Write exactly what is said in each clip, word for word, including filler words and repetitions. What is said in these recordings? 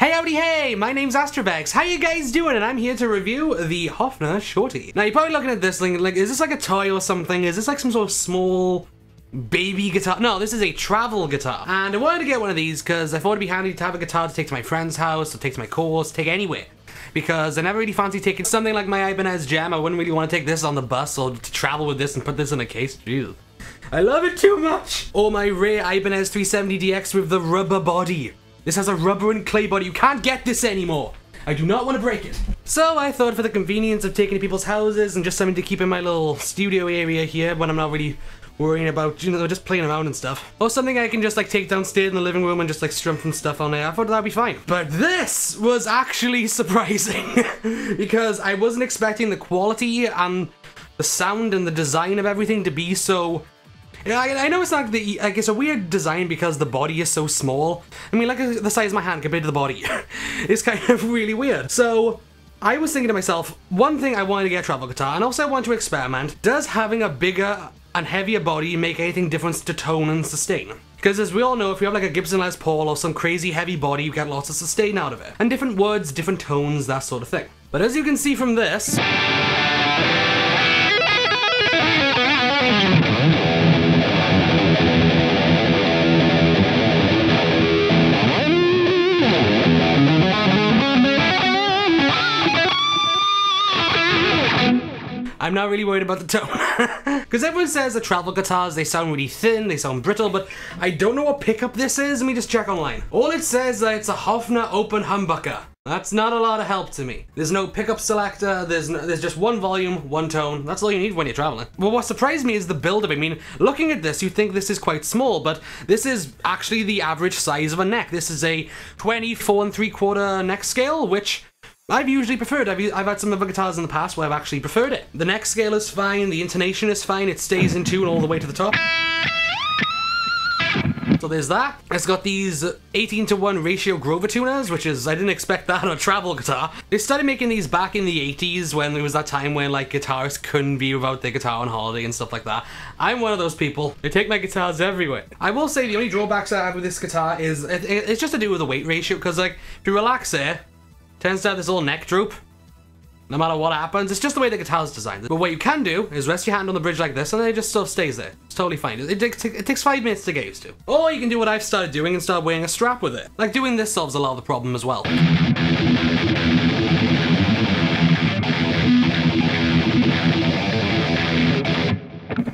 Hey howdy hey, my name's AstraVex, how you guys doing? And I'm here to review the Hofner Shorty. Now you're probably looking at this thing like, is this like a toy or something? Is this like some sort of small baby guitar? No, this is a travel guitar. And I wanted to get one of these because I thought it'd be handy to have a guitar to take to my friend's house, to take to my course, take anywhere. Because I never really fancy taking something like my Ibanez Jam. I wouldn't really want to take this on the bus or to travel with this and put this in a case. Jesus, I love it too much! Or my rare Ibanez three seventy D X with the rubber body. This has a rubber and clay body. You can't get this anymore. I do not want to break it. So I thought, for the convenience of taking to people's houses and just something to keep in my little studio area here when I'm not really worrying about, you know, just playing around and stuff. Or something I can just like take downstairs in the living room and just like strum some stuff on there. I thought that'd be fine. But this was actually surprising because I wasn't expecting the quality and the sound and the design of everything to be so... I know it's not the, like, it's a weird design because the body is so small. I mean, like the size of my hand compared to the body. It's kind of really weird. So I was thinking to myself, one thing I wanted to get a travel guitar, and also I wanted to experiment. Does having a bigger and heavier body make anything difference to tone and sustain? Because as we all know, if you have like a Gibson Les Paul or some crazy heavy body, you get lots of sustain out of it. And different words, different tones, that sort of thing. But as you can see from this... I'm not really worried about the tone. Because everyone says the travel guitars, they sound really thin, they sound brittle, but I don't know what pickup this is. Let me just check online. All it says that it's a Hofner open humbucker. That's not a lot of help to me. There's no pickup selector, there's, no, there's just one volume, one tone. That's all you need when you're traveling. Well, what surprised me is the build-up. I mean, looking at this, you think this is quite small, but this is actually the average size of a neck. This is a twenty-four and three quarter neck scale, which... I've usually preferred. I've, I've had some other guitars in the past where I've actually preferred it. The neck scale is fine, the intonation is fine, it stays in tune all the way to the top. So there's that. It's got these eighteen to one ratio Grover tuners, which is, I didn't expect that on a travel guitar. They started making these back in the eighties when there was that time when like guitarists couldn't be without their guitar on holiday and stuff like that. I'm one of those people. They take my guitars everywhere. I will say the only drawbacks I have with this guitar is, it, it, it's just to do with the weight ratio, because like, if you relax it, tends to have this little neck droop, no matter what happens. It's just the way the guitar's designed. But what you can do is rest your hand on the bridge like this and then it just sort of stays there. It's totally fine. It, it, it takes five minutes to get used to. Or you can do what I've started doing and start wearing a strap with it. Like doing this solves a lot of the problem as well.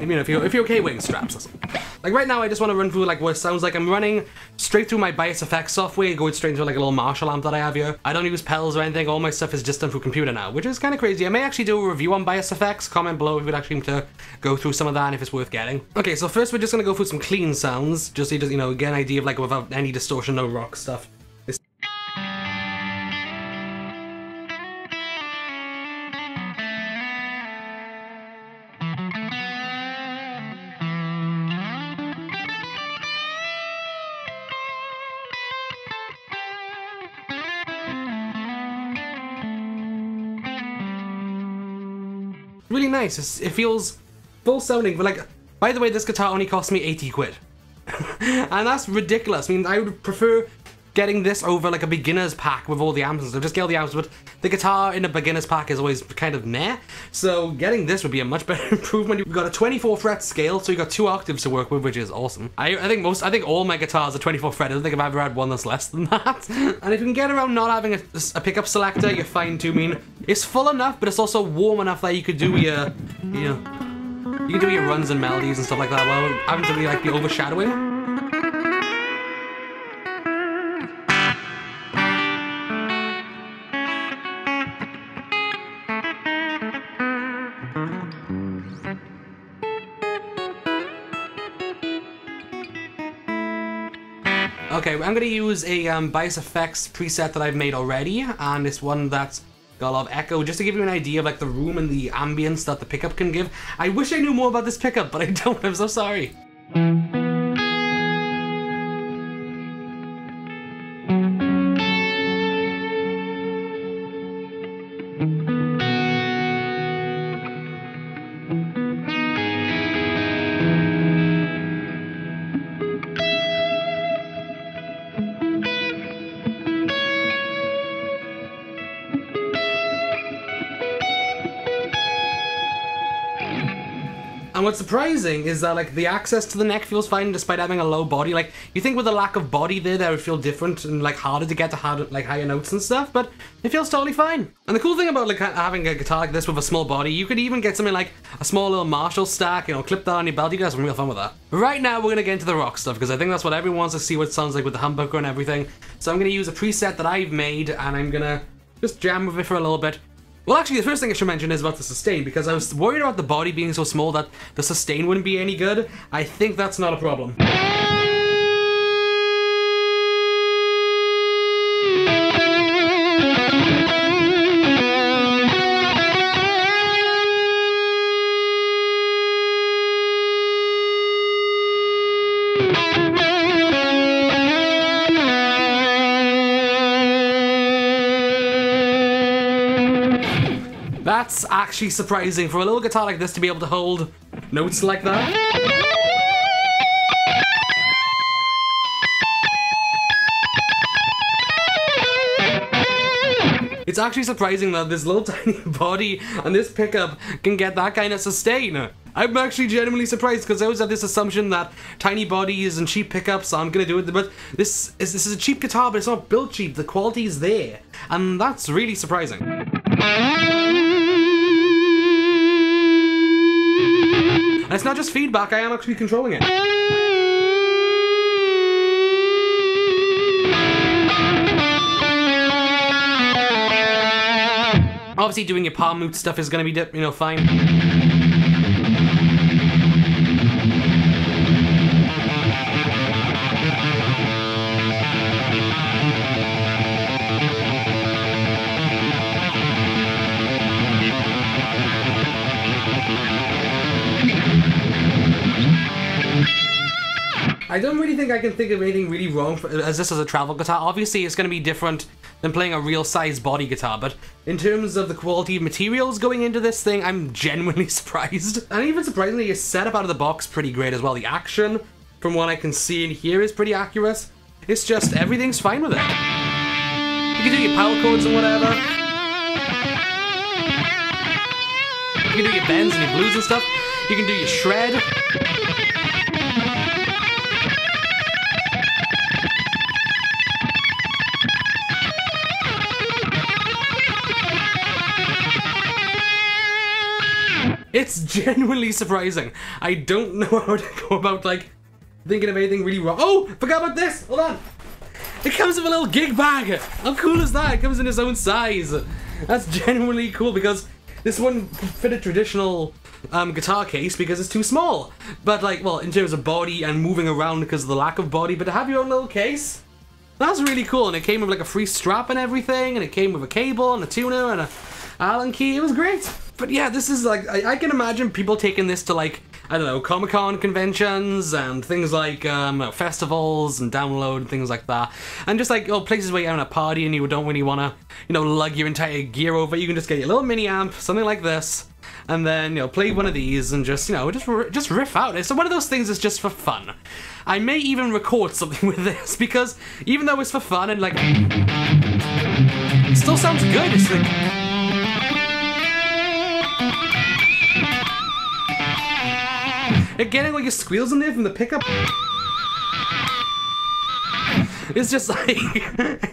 You know, if you're, if you're okay wearing straps, that's all. Like right now I just want to run through like what sounds like. I'm running straight through my Bias F X software, going straight into like a little Marshall amp that I have here. I don't use pedals or anything, all my stuff is just done through computer now, which is kind of crazy. I may actually do a review on Bias F X, comment below if you'd actually want to go through some of that and if it's worth getting. Okay, so first we're just going to go through some clean sounds, just so you, just, you know, get an idea of like without any distortion, no rock stuff. Really nice. It's, it feels full sounding, but like, by the way, this guitar only cost me eighty quid. And that's ridiculous. I mean, I would prefer getting this over like a beginner's pack with all the amps and stuff. Just get all the amps, but the guitar in a beginner's pack is always kind of meh. So getting this would be a much better improvement. You've got a twenty-four fret scale, so you've got two octaves to work with, which is awesome. I, I think most, I think all my guitars are twenty-four fret. I don't think I've ever had one that's less than that. And if you can get around not having a, a pickup selector, you're fine too. I mean, it's full enough, but it's also warm enough that you could do your, you know, you can do your runs and melodies and stuff like that while having to be like the overshadowing. Okay, I'm going to use a um, Bias F X preset that I've made already, and it's one that's got a lot of echo, just to give you an idea of like the room and the ambience that the pickup can give. I wish I knew more about this pickup, but I don't, I'm so sorry. And what's surprising is that, like, the access to the neck feels fine despite having a low body. Like, you think with a lack of body there that it would feel different and, like, harder to get to hard, like, higher notes and stuff, but it feels totally fine. And the cool thing about, like, having a guitar like this with a small body, you could even get something like a small little Marshall stack, you know, clip that on your belt. You guys have real fun with that. Right now, we're gonna get into the rock stuff because I think that's what everyone wants to see, what it sounds like with the humbucker and everything. So I'm gonna use a preset that I've made and I'm gonna just jam with it for a little bit. Well, actually, the first thing I should mention is about the sustain, because I was worried about the body being so small that the sustain wouldn't be any good. I think that's not a problem. That's actually surprising for a little guitar like this to be able to hold notes like that. It's actually surprising that this little tiny body and this pickup can get that kind of sustain. I'm actually genuinely surprised because I always had this assumption that tiny bodies and cheap pickups aren't gonna do it, but this is, this is a cheap guitar, but it's not built cheap. The quality is there, and that's really surprising. And it's not just feedback, I am actually controlling it. Obviously doing your palm mute stuff is gonna be, you know, fine. I don't really think I can think of anything really wrong for, as this is a travel guitar. Obviously, it's going to be different than playing a real size body guitar, but in terms of the quality of materials going into this thing, I'm genuinely surprised. And even surprisingly, it's set up out of the box pretty great as well. The action, from what I can see in here, is pretty accurate. It's just everything's fine with it. You can do your power chords and whatever. You can do your bends and your blues and stuff. You can do your shred. It's genuinely surprising. I don't know how to go about, like, thinking of anything really wrong. Oh, forgot about this, hold on. It comes with a little gig bag. How cool is that? It comes in its own size. That's genuinely cool because this wouldn't fit a traditional um, guitar case because it's too small. But like, well, in terms of body and moving around because of the lack of body, but to have your own little case, that's really cool. And it came with like a free strap and everything, and it came with a cable and a tuner and a Allen key. It was great. But yeah, this is like, I, I can imagine people taking this to, like, I don't know, Comic-Con conventions and things like um, festivals and download and things like that. And just like, oh, places where you're having a party and you don't really want to, you know, lug your entire gear over. You can just get your little mini amp, something like this, and then, you know, play one of these and just, you know, just just riff out. It's one of those things that's just for fun. I may even record something with this because even though it's for fun and like, it still sounds good. It's like, and getting like your squeals in there from the pickup, it's just like,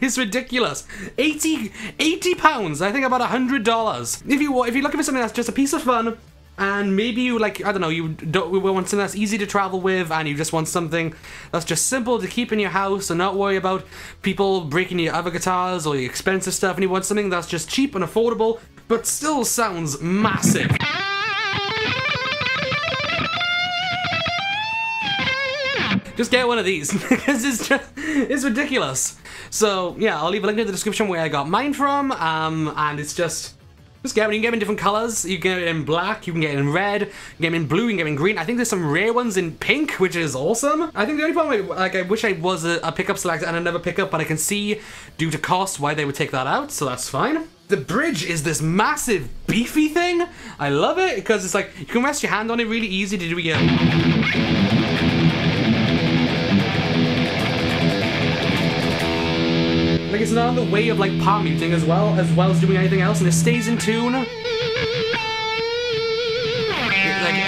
it's ridiculous. eighty, eighty pounds, I think about a hundred dollars. If you, if you're looking for something that's just a piece of fun, and maybe you like, I don't know, you don't want something that's easy to travel with, and you just want something that's just simple to keep in your house and not worry about people breaking your other guitars or your expensive stuff, and you want something that's just cheap and affordable, but still sounds massive. Just get one of these, because it's just, it's ridiculous. So yeah, I'll leave a link in the description where I got mine from, um, and it's just, just get one. You can get them in different colors. You can get it in black, you can get it in red, you can get them in blue, you can get them in green. I think there's some rare ones in pink, which is awesome. I think the only problem, like, I wish I was a, a pickup selector and another pickup, but I can see, due to cost, why they would take that out, so that's fine. The bridge is this massive, beefy thing. I love it, because it's like, you can rest your hand on it really easy to do your... Like, it's not in the way of like palm muting as well as well as doing anything else, and it stays in tune. Like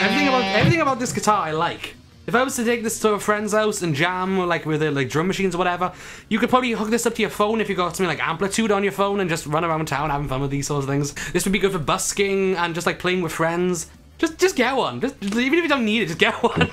everything about Everything about this guitar I like. If I was to take this to a friend's house and jam like with their like drum machines or whatever, you could probably hook this up to your phone if you got something like Amplitude on your phone and just run around town having fun with these sorts of things. This would be good for busking and just like playing with friends. Just just get one. Just, just even if you don't need it, just get one.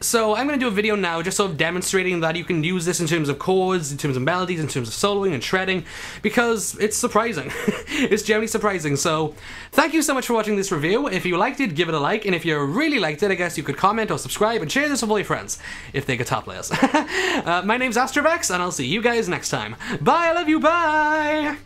So I'm gonna do a video now just sort of demonstrating that you can use this in terms of chords, in terms of melodies, in terms of soloing and shredding, because it's surprising. It's generally surprising. So thank you so much for watching this review. If you liked it, give it a like, and if you really liked it, I guess you could comment or subscribe and share this with all your friends, if they're guitar players. uh, my name's AstraVex, and I'll see you guys next time. Bye, I love you, bye!